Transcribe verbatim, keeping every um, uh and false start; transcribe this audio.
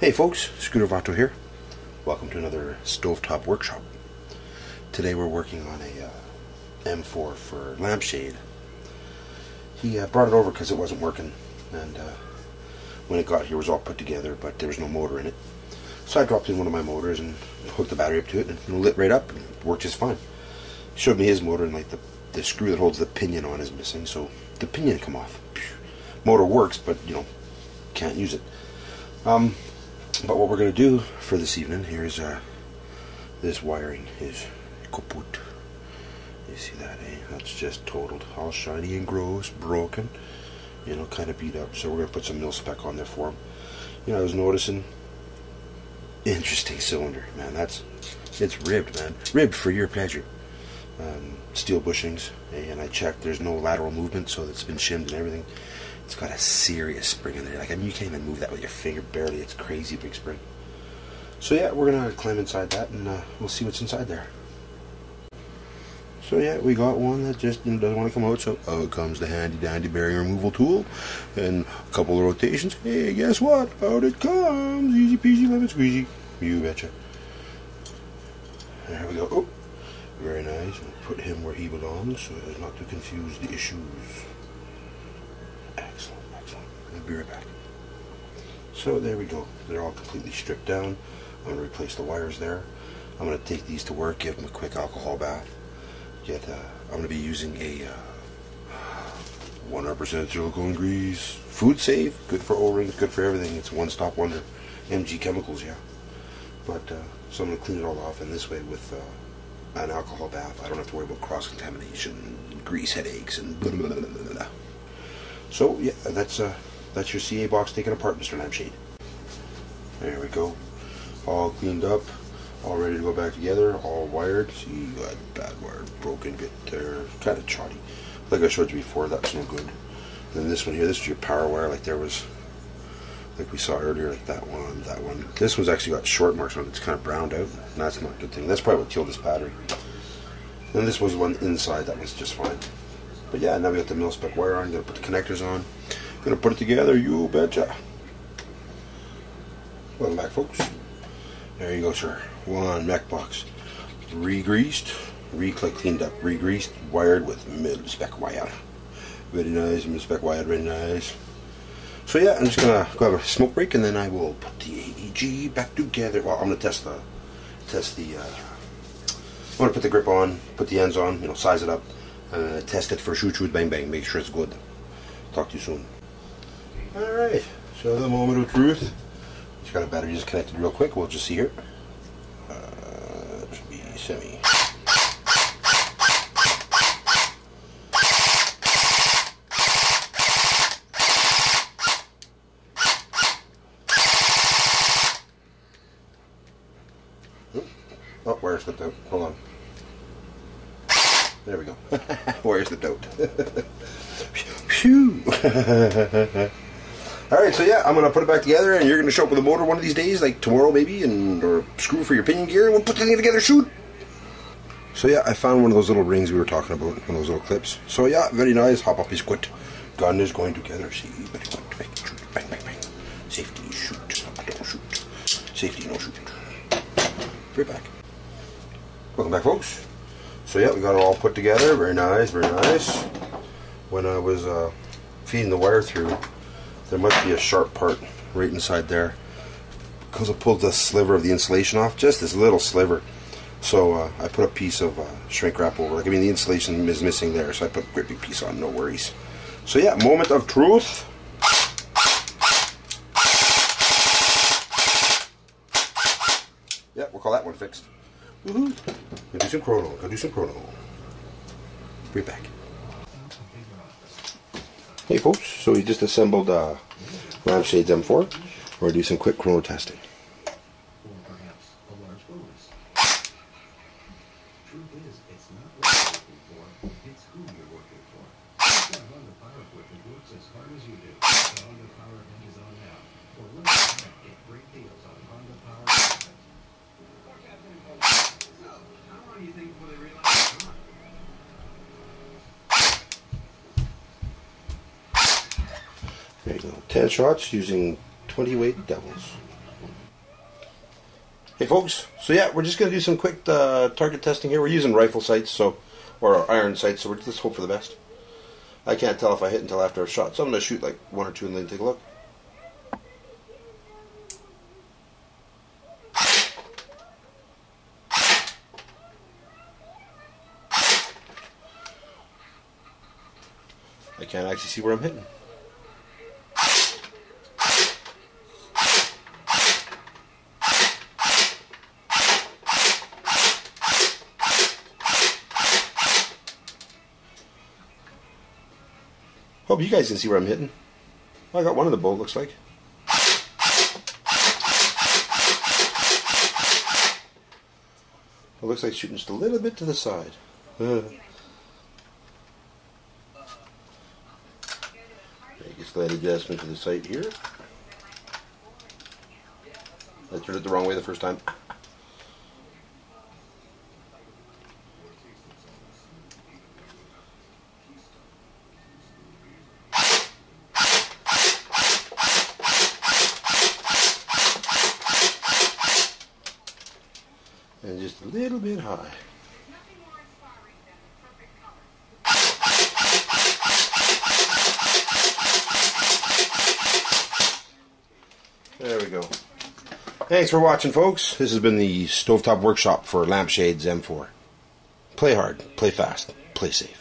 Hey folks, Scooter Votto here. Welcome to another Stovetop Workshop. Today we're working on a uh, M four for LampShade. He uh, brought it over because it wasn't working, and uh, when it got here it was all put together, but there was no motor in it. So I dropped in one of my motors and hooked the battery up to it, and it lit right up and worked just fine. He showed me his motor, and like the, the screw that holds the pinion on is missing, so the pinion come off. Motor works, but you know, can't use it. Um, But what we're going to do for this evening here is uh, this wiring is kaput. You see that, eh? That's just totaled. All shiny and gross, broken, you know, kind of beat up. So we're going to put some mil-spec on there for him. You know, I was noticing, interesting cylinder, man. That's, it's ribbed, man. Ribbed for your pleasure. Um, steel bushings, and I checked. There's no lateral movement, so it's been shimmed and everything. It's got a serious spring in there. Like, I mean, you can't even move that with your finger, barely. It's crazy big spring. So yeah, we're gonna climb inside that, and uh, we'll see what's inside there. So yeah, we got one that just you know, doesn't want to come out. So out comes the handy dandy bearing removal tool, and a couple of rotations. Hey, guess what? Out it comes. Easy peasy, lemon squeezy. You betcha. There we go. Oh, very nice. We'll put him where he belongs, so as not to confuse the issues. Excellent, excellent. We'll be right back. So there we go. They're all completely stripped down. I'm going to replace the wires there. I'm going to take these to work, give them a quick alcohol bath. Get, uh, I'm going to be using a one hundred percent uh, silicone grease. Food safe, good for O-rings, good for everything. It's a one-stop wonder. M G Chemicals, yeah. But, uh, so I'm going to clean it all off in this way with uh, an alcohol bath. I don't have to worry about cross-contamination, grease headaches, and blah, blah, blah, blah, blah. So yeah, that's uh, that's your C A box taken apart, Mister Lampshade. There we go, all cleaned up, all ready to go back together, all wired. See, you got bad wire, broken bit there, kind of shoddy. Like I showed you before, that's no good. And then this one here, this is your power wire. Like there was, like we saw earlier, like that one, that one. This one's actually got short marks on it. It's kind of browned out, and that's not a good thing. That's probably what killed this battery. And this was one inside. That one's just fine. But yeah, now we got the mil-spec wire on. I'm gonna put the connectors on. I'm gonna put it together, you betcha. Welcome back, folks. There you go, sir. One mech box. Re-greased, re-click cleaned up, re-greased, wired with mil-spec wire. Very nice, mil-spec wire, very nice. So yeah, I'm just gonna go have a smoke break, and then I will put the A E G back together. Well, I'm gonna test the, test the, uh, I'm gonna put the grip on, put the ends on, you know, size it up. Uh, test it for shoot shoot bang bang, make sure it's good. Talk to you soon. Alright, so the moment of truth. It's got a battery disconnected real quick, we'll just see here. Uh, it should be semi. Oh, wire slipped out, hold on. There we go. Where's the dope? Phew! Alright, so yeah, I'm going to put it back together, and you're going to show up with a motor one of these days, like tomorrow maybe, and or screw for your pinion gear, and we'll put the thing together, shoot! So yeah, I found one of those little rings we were talking about, one of those little clips. So yeah, very nice, hop up is good. Gun is going together, see, very good, bang, shoot, bang, bang, bang. Safety, shoot, don't shoot. Safety, no shoot. Right back. Welcome back, folks. So yeah, we got it all put together. Very nice, very nice. When I was uh, feeding the wire through, there must be a sharp part right inside there, because I pulled the sliver of the insulation off, just this little sliver. So uh, I put a piece of uh, shrink wrap over. Like I mean, the insulation is missing there, so I put a grippy piece on. No worries. So yeah, moment of truth. Yeah, we'll call that one fixed. Woohoo! Go do some Chrono. Go do some Chrono. Be back. Hey folks, so we just assembled uh, LampShade's M four. We're going to do some quick Chrono testing. There you go. ten shots using twenty weight devils. Hey folks, so yeah, we're just going to do some quick uh, target testing here. We're using rifle sights, so, or iron sights, so we're, let's hope for the best. I can't tell if I hit until after a shot, so I'm going to shoot like one or two and then take a look. I can't actually see where I'm hitting. Hope you guys can see where I'm hitting. Well, I got one of the bolt, looks like. It looks like shooting just a little bit to the side. Uh. Make a slight adjustment to the sight here. I turned it the wrong way the first time. And just a little bit high. There we go. Thanks for watching, folks. This has been the Stovetop Workshop for LampShade's M four. Play hard, play fast, play safe.